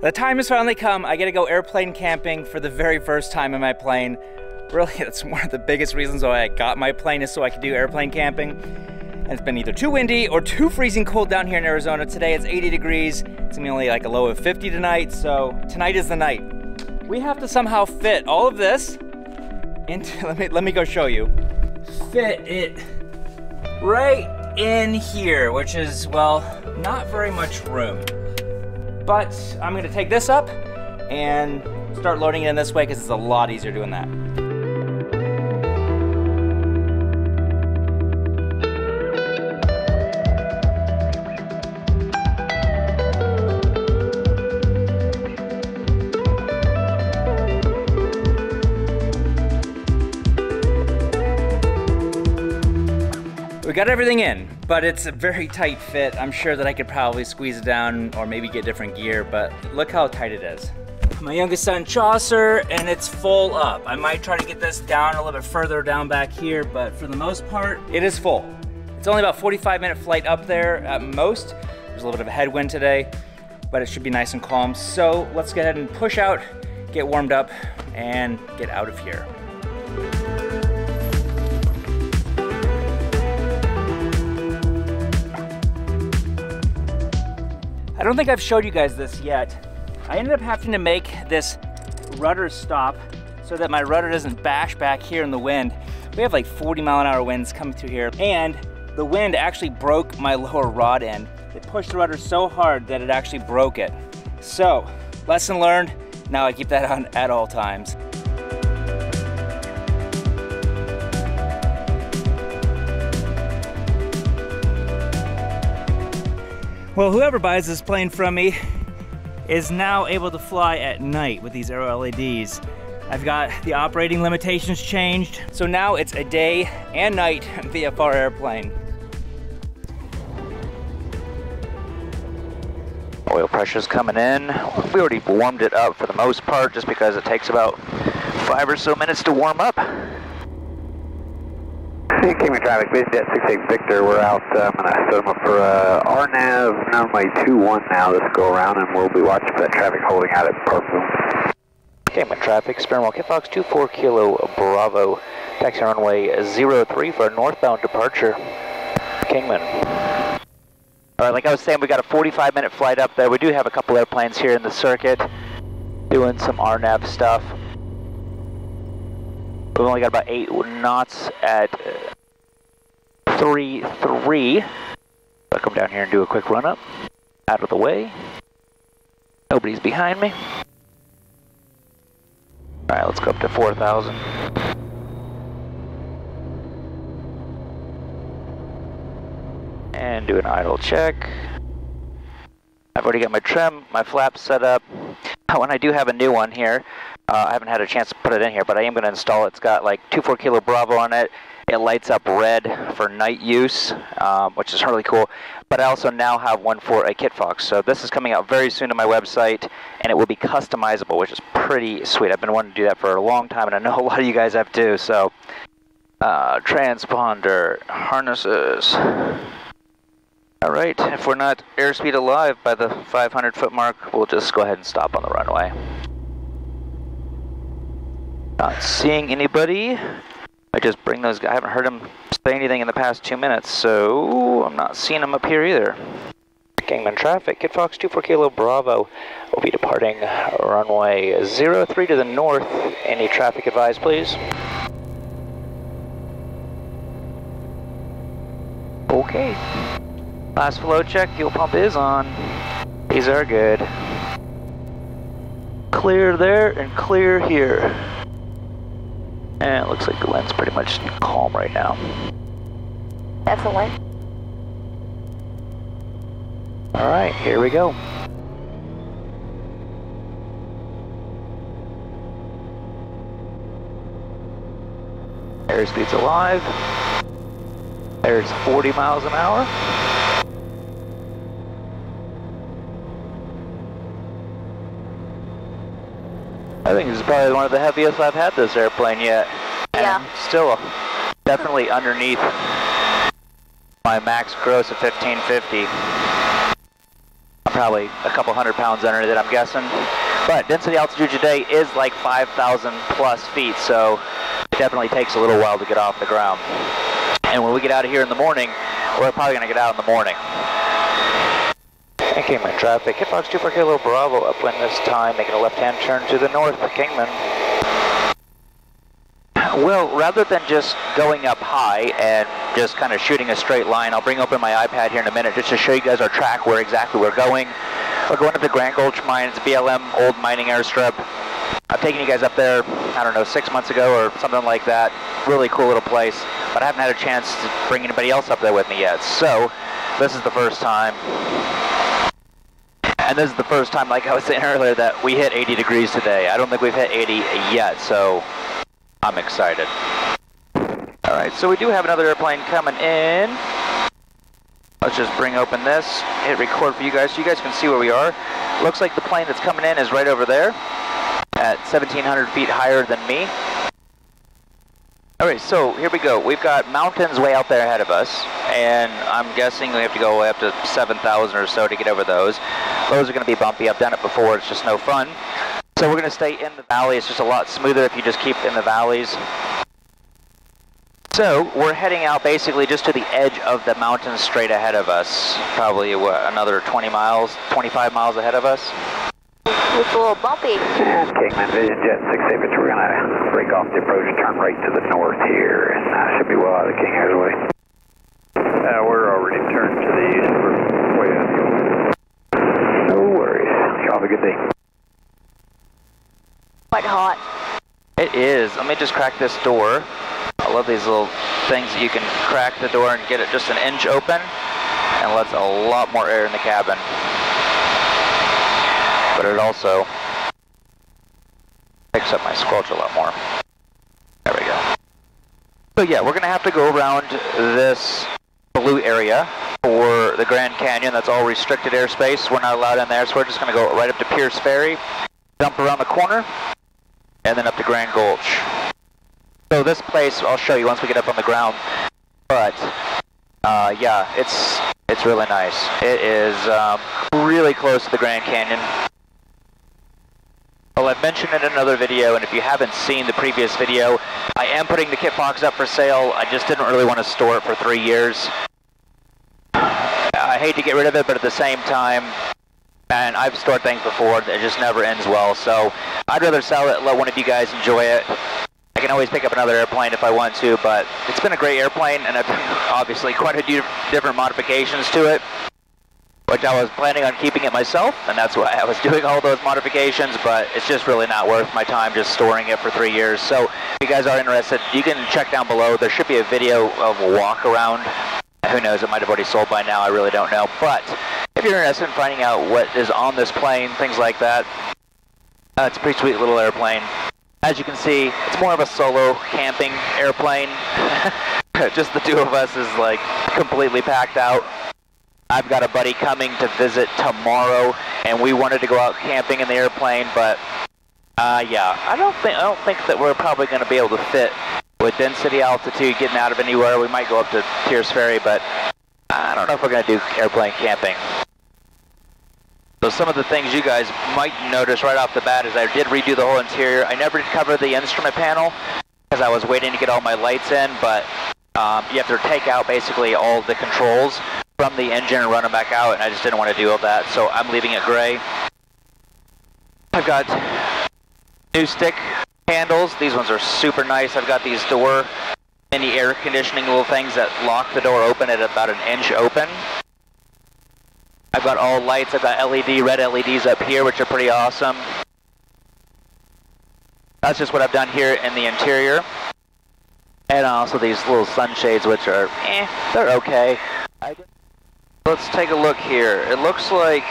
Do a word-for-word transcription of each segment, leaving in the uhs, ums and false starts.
The time has finally come. I get to go airplane camping for the very first time in my plane. Really, that's one of the biggest reasons why I got my plane, is so I could do airplane camping. And it's been either too windy or too freezing cold down here in Arizona. Today it's eighty degrees. It's gonna be only like a low of fifty tonight, so tonight is the night. We have to somehow fit all of this into, let me, let me go show you. Fit it right in here, which is, well, not very much room. But I'm gonna take this up and start loading it in this way because it's a lot easier doing that. We got everything in, but it's a very tight fit. I'm sure that I could probably squeeze it down or maybe get different gear, but look how tight it is. My youngest son, Chaucer, and it's full up. I might try to get this down a little bit further down back here, but for the most part, it is full. It's only about forty-five minute flight up there at most. There's a little bit of a headwind today, but it should be nice and calm. So let's go ahead and push out, get warmed up, and get out of here. I don't think I've showed you guys this yet. I ended up having to make this rudder stop so that my rudder doesn't bash back here in the wind. We have like forty mile an hour winds coming through here, and the wind actually broke my lower rod end. It pushed the rudder so hard that it actually broke it. So, lesson learned. Now I keep that on at all times. Well, whoever buys this plane from me is now able to fly at night with these aero L E Ds. I've got the operating limitations changed, so now it's a day and night V F R airplane. Oil pressure's coming in. We already warmed it up for the most part just because it takes about five or so minutes to warm up. Hey, Kingman traffic, base jet six eight Victor, we're out uh, Minnesota for uh, R NAV runway two one now, let's go around and we'll be watching for that traffic holding out at Parkville. Kingman traffic, Spinwell Kitfox two four Kilo Bravo, taxi runway zero three for northbound departure, Kingman. Alright, like I was saying, we got a forty-five minute flight up there. We do have a couple airplanes here in the circuit doing some R NAV stuff. We've only got about eight knots at three three. I'll come down here and do a quick run up. Out of the way. Nobody's behind me. Alright, let's go up to four thousand. And do an idle check. I've already got my trim, my flaps set up. Oh, and I do have a new one here. Uh, I haven't had a chance to put it in here, but I am going to install it. It's got like two four Kilo Bravo on it. It lights up red for night use, um, which is really cool. But I also now have one for a Kitfox. So this is coming out very soon to my website, and it will be customizable, which is pretty sweet. I've been wanting to do that for a long time, and I know a lot of you guys have too. So uh, transponder, harnesses. All right, if we're not airspeed alive by the five hundred foot mark, we'll just go ahead and stop on the runway. Not seeing anybody. I just bring those guys. I haven't heard them say anything in the past two minutes, so I'm not seeing them up here either. Kingman traffic, Kitfox two four Kilo Bravo will be departing runway zero three to the north. Any traffic advised, please? Okay. Last flow check, fuel pump is on. These are good. Clear there and clear here. And it looks like the wind's pretty much calm right now. That's the wind. All right, here we go. Airspeed's alive. There's forty miles an hour. I think this is probably one of the heaviest I've had this airplane yet. And yeah. I'm still definitely underneath my max gross of fifteen fifty. I'm probably a couple hundred pounds underneath it, I'm guessing. But density altitude today is like five thousand plus feet, so it definitely takes a little while to get off the ground. And when we get out of here in the morning, we're probably going to get out in the morning. And Kingman traffic, Kitfox two four Kilo Bravo upwind this time, making a left-hand turn to the north for Kingman. Well, rather than just going up high and just kind of shooting a straight line, I'll bring open my iPad here in a minute just to show you guys our track, where exactly we're going. We're going up to Grand Gulch Mines, B L M, old mining airstrip. I've taken you guys up there, I don't know, six months ago or something like that. Really cool little place, but I haven't had a chance to bring anybody else up there with me yet. So, this is the first time. And this is the first time, like I was saying earlier, that we hit eighty degrees today. I don't think we've hit eighty yet, so I'm excited. All right, so we do have another airplane coming in. Let's just bring open this, hit record for you guys so you guys can see where we are. Looks like the plane that's coming in is right over there at seventeen hundred feet higher than me. All right, so here we go. We've got mountains way out there ahead of us, and I'm guessing we have to go way up to seven thousand or so to get over those. Those are gonna be bumpy. I've done it before, it's just no fun. So we're gonna stay in the valley. It's just a lot smoother if you just keep in the valleys. So we're heading out basically just to the edge of the mountains straight ahead of us. Probably what, another twenty miles, twenty-five miles ahead of us. It's a little bumpy. Kingman, Vision Jet six eight, we're going to break off the approach and turn right to the north here, and uh, should be well out of the King Air's way. Uh, we're already turned to the east. We're way out here. No worries. Y'all have a good day. Quite hot. It is. Let me just crack this door. I love these little things that you can crack the door and get it just an inch open, and lets a lot more air in the cabin. But it also picks up my squelch a lot more. There we go. So yeah, we're gonna have to go around this blue area for the Grand Canyon. That's all restricted airspace. We're not allowed in there, so we're just gonna go right up to Pierce Ferry, dump around the corner, and then up to Grand Gulch. So this place, I'll show you once we get up on the ground, but uh, yeah, it's it's really nice. It is um, really close to the Grand Canyon. Well, I've mentioned it in another video, and if you haven't seen the previous video, I am putting the Kitfox up for sale. I just didn't really want to store it for three years. I hate to get rid of it, but at the same time, and I've stored things before, it just never ends well, so I'd rather sell it, let one of you guys enjoy it. I can always pick up another airplane if I want to, but it's been a great airplane, and I've done obviously quite a few different modifications to it, which I was planning on keeping it myself, and that's why I was doing all those modifications, but it's just really not worth my time just storing it for three years. So if you guys are interested, you can check down below. There should be a video of a walk around. Who knows, it might have already sold by now, I really don't know. But if you're interested in finding out what is on this plane, things like that, uh, it's a pretty sweet little airplane. As you can see, it's more of a solo camping airplane. Just the two of us is like completely packed out. I've got a buddy coming to visit tomorrow, and we wanted to go out camping in the airplane, but uh, yeah, I don't think I don't think that we're probably going to be able to fit with density altitude getting out of anywhere. We might go up to Pierce Ferry, but I don't know if we're going to do airplane camping. So some of the things you guys might notice right off the bat is I did redo the whole interior. I never did cover the instrument panel because I was waiting to get all my lights in, but um, you have to take out basically all the controls from the engine and run them back out, and I just didn't want to do all that, so I'm leaving it gray. I've got new stick handles. These ones are super nice. I've got these door, mini air conditioning little things that lock the door open at about an inch open. I've got all lights, I've got L E D, red L E Ds up here, which are pretty awesome. That's just what I've done here in the interior. And also these little sunshades, which are, eh, they're okay. Let's take a look here. It looks like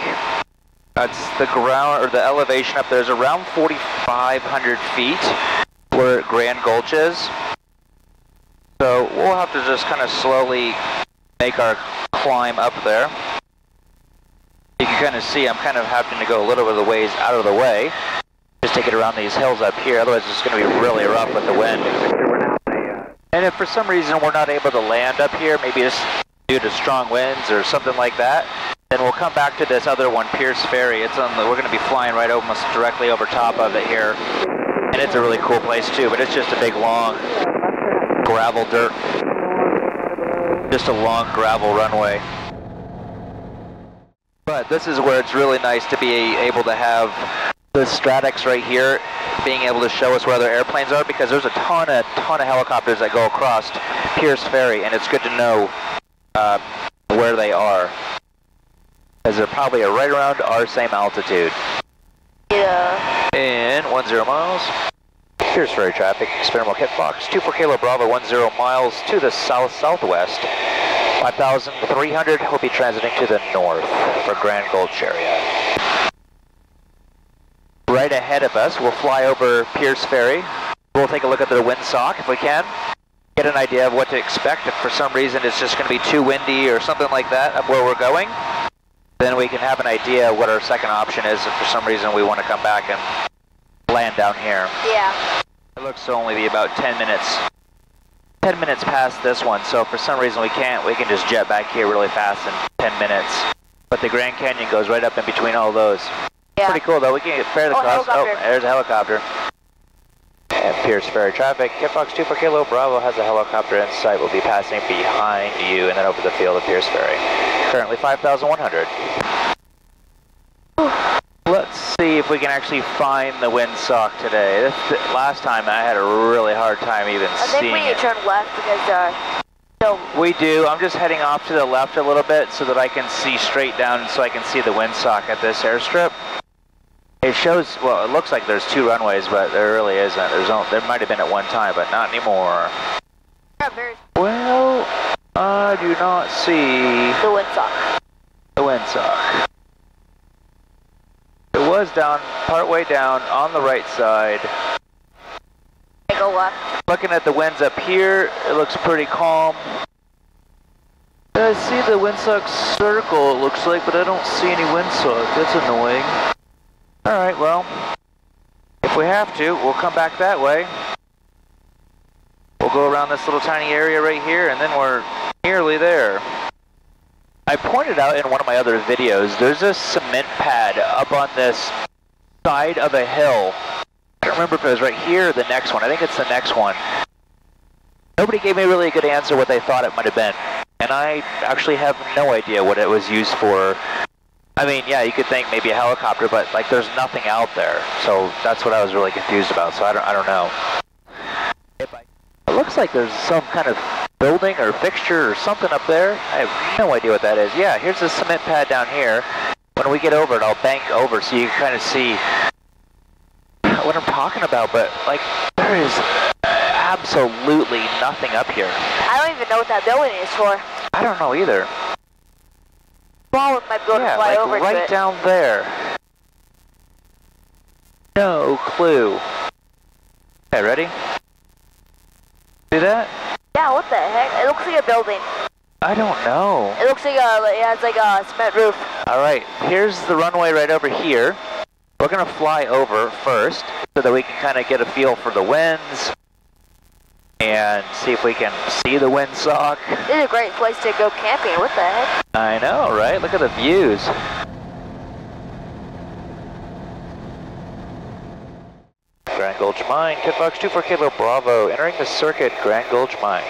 that's the ground, or the elevation up there is around forty-five hundred feet where Grand Gulch is. So we'll have to just kind of slowly make our climb up there. You can kind of see I'm kind of having to go a little bit of the ways out of the way. Just take it around these hills up here, otherwise it's going to be really rough with the wind. And if for some reason we're not able to land up here, maybe just due to strong winds or something like that, Then we'll come back to this other one, Pierce Ferry. It's on the, we're going to be flying right almost directly over top of it here. And it's a really cool place too, but it's just a big long gravel dirt. Just a long gravel runway. But this is where it's really nice to be able to have the Stratix right here, being able to show us where other airplanes are, because there's a ton of, ton of helicopters that go across Pierce Ferry, and it's good to know uh, where they are. Because they're probably right around our same altitude. Yeah. And ten miles. Pierce Ferry traffic, experimental Kitfox, two four Kilo Bravo, ten miles to the south-southwest. five thousand three hundred will be transiting to the north for Grand Gulch area. Right ahead of us, we'll fly over Pierce Ferry. We'll take a look at the windsock if we can. Get an idea of what to expect. If for some reason it's just going to be too windy or something like that up where we're going, then we can have an idea what our second option is if for some reason we want to come back and land down here. Yeah. It looks to only be about ten minutes. ten minutes past this one, so if for some reason we can't, we can just jet back here really fast in ten minutes. But the Grand Canyon goes right up in between all those. Yeah. Pretty cool though, we can get fairly oh, close. Oh, there's a helicopter. And Pierce Ferry traffic, Kitfox two four Kilo Bravo has a helicopter in sight, will be passing behind you and then over the field of Pierce Ferry. Currently five thousand one hundred. Let's see if we can actually find the windsock today. This, last time I had a really hard time even I seeing it. I think we need to turn left because uh, no. We do. I'm just heading off to the left a little bit so that I can see straight down, so I can see the windsock at this airstrip. It shows, well, it looks like there's two runways, but there really isn't. There's no, there might have been at one time, but not anymore. Not very. Well, I do not see... the windsock. The windsock. It was down, partway down, on the right side. Take a look. Looking at the winds up here, it looks pretty calm. I see the windsock circle, it looks like, but I don't see any windsock. That's annoying. Alright, well, if we have to, we'll come back that way. We'll go around this little tiny area right here, and then we're nearly there. I pointed out in one of my other videos, there's a cement pad up on this side of a hill. I don't remember if it was right here or the next one. I think it's the next one. Nobody gave me really a good answer what they thought it might have been. And I actually have no idea what it was used for. I mean, yeah, you could think maybe a helicopter, but like there's nothing out there. So that's what I was really confused about, so I don't, I don't know. If I, it looks like there's some kind of building or fixture or something up there. I have no idea what that is. Yeah, here's the cement pad down here. When we get over it, I'll bank over so you can kind of see what I'm talking about, but like there is absolutely nothing up here. I don't even know what that building is for. I don't know either. Ball might be able yeah, to fly like over right to it. Down there. No clue. Okay, ready? See that? Yeah, what the heck? It looks like a building. I don't know. It looks like a, it has like a cement roof. Alright, here's the runway right over here. We're going to fly over first so that we can kind of get a feel for the winds and see if we can see the windsock. This is a great place to go camping, what the heck? I know, right? Look at the views. Grand Gulch Mine, Kitfox two four Kilo Bravo, entering the circuit, Grand Gulch Mine.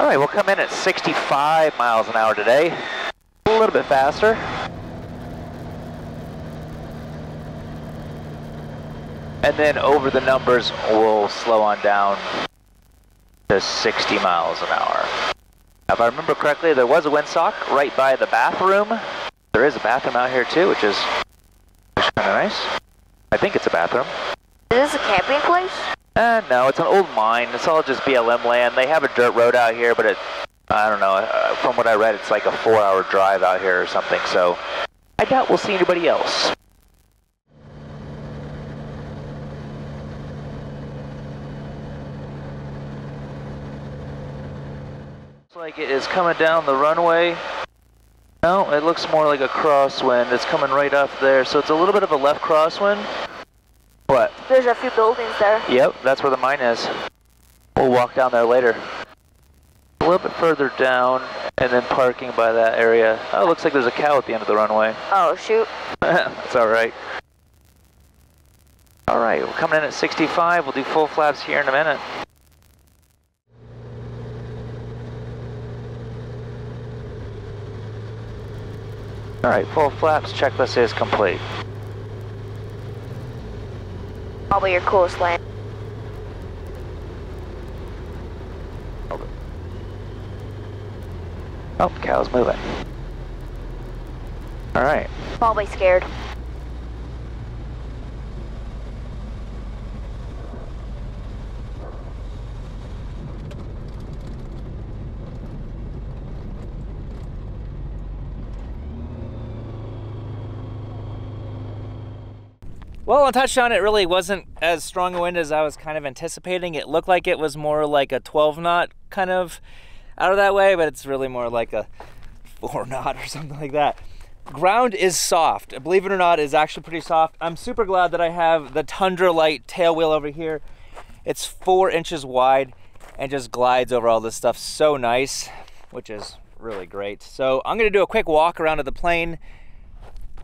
Alright, we'll come in at sixty-five miles an hour today. A little bit faster. And then over the numbers, we'll slow on down to sixty miles an hour. If I remember correctly, there was a windsock right by the bathroom. There is a bathroom out here too, which is kind of nice. I think it's a bathroom. Is this a camping place? Uh, no, it's an old mine. It's all just B L M land. They have a dirt road out here, but it, I don't know, uh, from what I read, it's like a four hour drive out here or something, so I doubt we'll see anybody else. Like it is coming down the runway. No, it looks more like a crosswind. It's coming right up there, so it's a little bit of a left crosswind. What? There's a few buildings there. Yep, that's where the mine is. We'll walk down there later. A little bit further down, and then parking by that area. Oh, looks like there's a cow at the end of the runway. Oh, shoot. That's all right. All right, we're coming in at sixty-five. We'll do full flaps here in a minute. All right, full flaps, checklist is complete. Probably your coolest land. Okay. Oh, the cow's moving. All right. Probably scared. Well, on touchdown, it really wasn't as strong a wind as I was kind of anticipating. It looked like it was more like a twelve knot kind of out of that way, but it's really more like a four knot or something like that. Ground is soft. Believe it or not, it's actually pretty soft. I'm super glad that I have the Tundra Light tail wheel over here. It's four inches wide and just glides over all this stuff so nice, which is really great. So I'm gonna do a quick walk around of the plane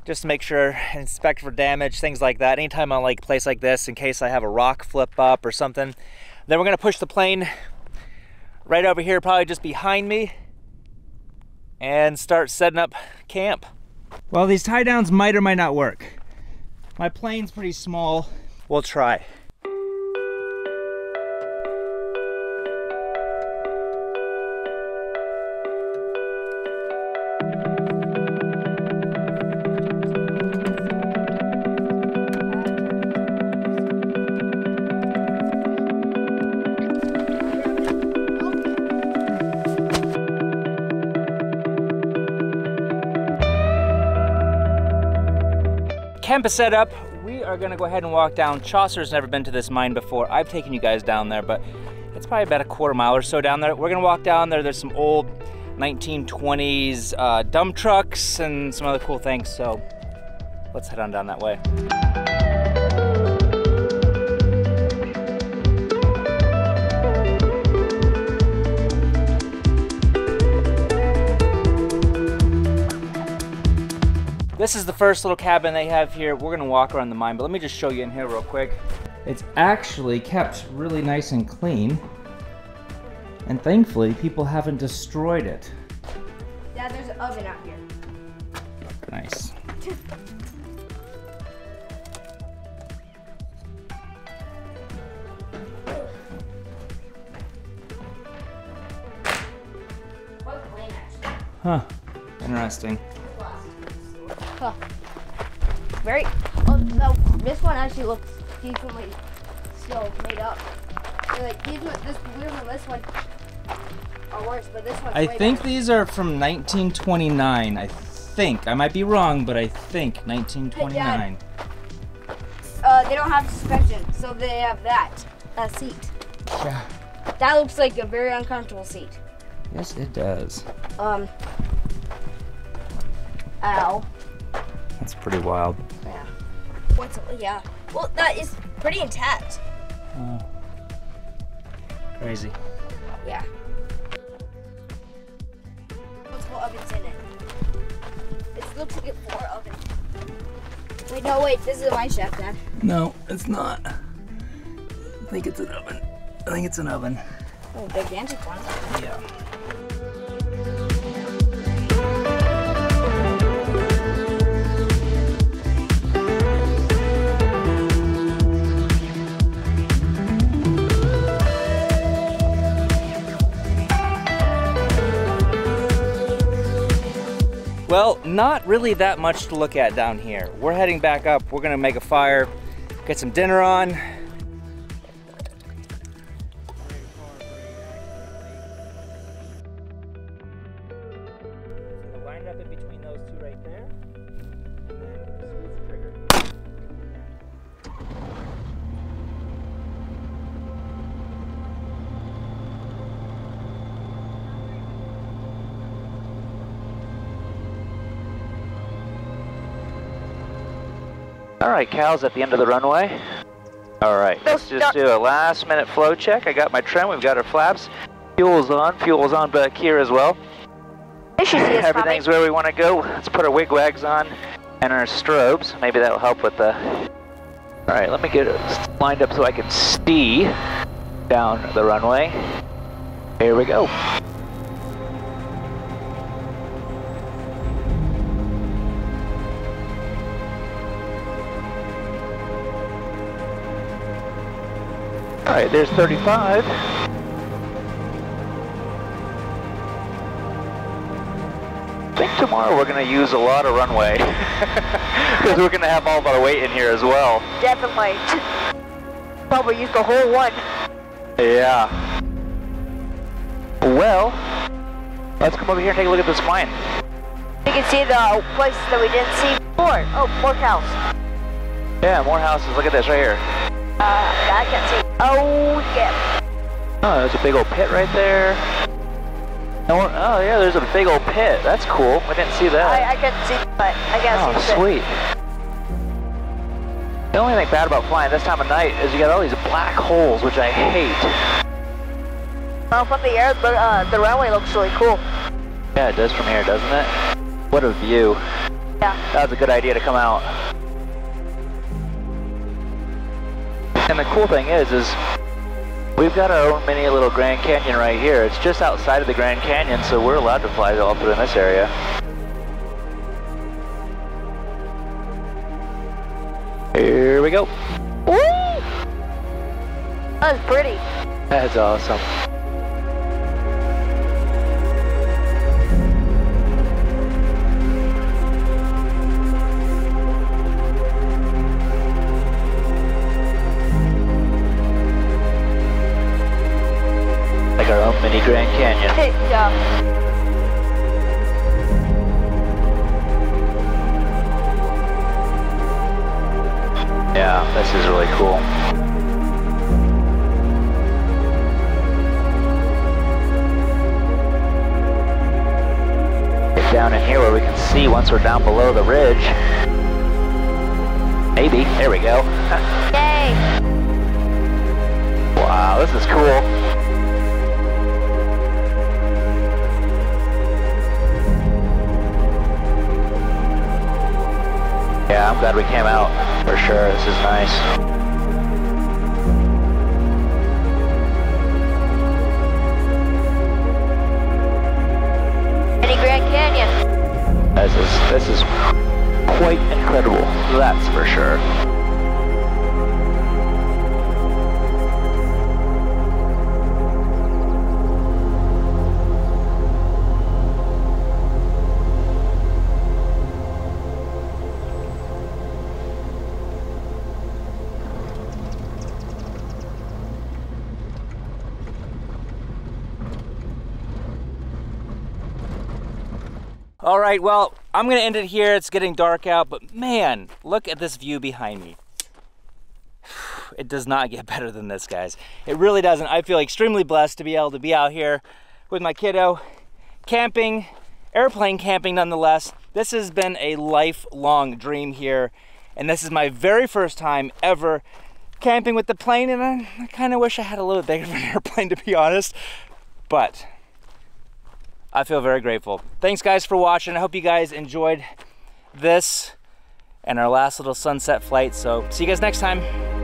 just to make sure, inspect for damage, things like that. Anytime I'm like a place like this, in case I have a rock flip up or something. Then we're gonna push the plane right over here, probably just behind me, and start setting up camp. Well, these tie downs might or might not work. My plane's pretty small. We'll try. Camp is set up. We are gonna go ahead and walk down. Chaucer's never been to this mine before. I've taken you guys down there, but it's probably about a quarter mile or so down there. We're gonna walk down there. There's some old nineteen twenties uh, dump trucks and some other cool things. So let's head on down that way. This is the first little cabin they have here. We're gonna walk around the mine, but let me just show you in here real quick. It's actually kept really nice and clean. And thankfully, people haven't destroyed it. Dad, there's an oven out here. Nice. Huh, interesting. Huh. Very, oh, the, this one actually looks decently still made up. They're like, these, this weird one, this one are worse, but this one. I think better. These are from nineteen twenty-nine, I think. I might be wrong, but I think nineteen twenty-nine. Hey, uh, they don't have suspension, so they have that, that seat. Yeah. That looks like a very uncomfortable seat. Yes, it does. Um, ow. That's pretty wild. Yeah. What's, yeah. Well, that is pretty intact. Uh, crazy. Yeah. Multiple ovens in it. It looks like a four oven. Wait, no, wait. This is my chef, Dad. No, it's not. I think it's an oven. I think it's an oven. Oh, gigantic one. Yeah. Well, not really that much to look at down here. We're heading back up. We're gonna make a fire, get some dinner on. All right, cow's at the end of the runway. All right, let's just do a last minute flow check. I got my trim, we've got our flaps. Fuel's on, fuel's on back here as well. Everything's where we want to go. Let's put our wigwags on and our strobes. Maybe that'll help with the... Alright, let me get it lined up so I can see down the runway. Here we go. Alright, there's thirty-five. I think tomorrow we're going to use a lot of runway. Because we're going to have all of our weight in here as well. Definitely. Probably use the whole one. Yeah. Well, let's come over here and take a look at this mine. You can see the places that we didn't see before. Oh, more cows. Yeah, more houses. Look at this right here. Uh, I can't see. Oh, yeah. Oh, there's a big old pit right there. No, oh, yeah, there's a big old pit. That's cool. I didn't see that. I, I couldn't see, but I got to see. Oh, sweet. It. The only thing bad about flying this time of night is you got all these black holes, which I hate. Well, from the air, the, uh, the runway looks really cool. Yeah, it does from here, doesn't it? What a view. Yeah. That was a good idea to come out. And the cool thing is, is we've got our own mini little Grand Canyon right here. It's just outside of the Grand Canyon, so we're allowed to fly all through in this area. Here we go. Woo! That was pretty. That's awesome. Mini Grand Canyon. Yeah. Yeah, this is really cool. Get down in here where we can see once we're down below the ridge. Maybe. There we go. Yay! Wow, this is cool. Yeah, I'm glad we came out, for sure. This is nice. Mini Grand Canyon. This is, this is quite incredible, that's for sure. All right, well, I'm gonna end it here. It's getting dark out, but man, look at this view behind me. It does not get better than this, guys. It really doesn't. I feel extremely blessed to be able to be out here with my kiddo, camping, airplane camping nonetheless. This has been a lifelong dream here, and this is my very first time ever camping with the plane, and I, I kinda wish I had a little bigger of an airplane, to be honest, but I feel very grateful. Thanks guys for watching. I hope you guys enjoyed this and our last little sunset flight. So see you guys next time.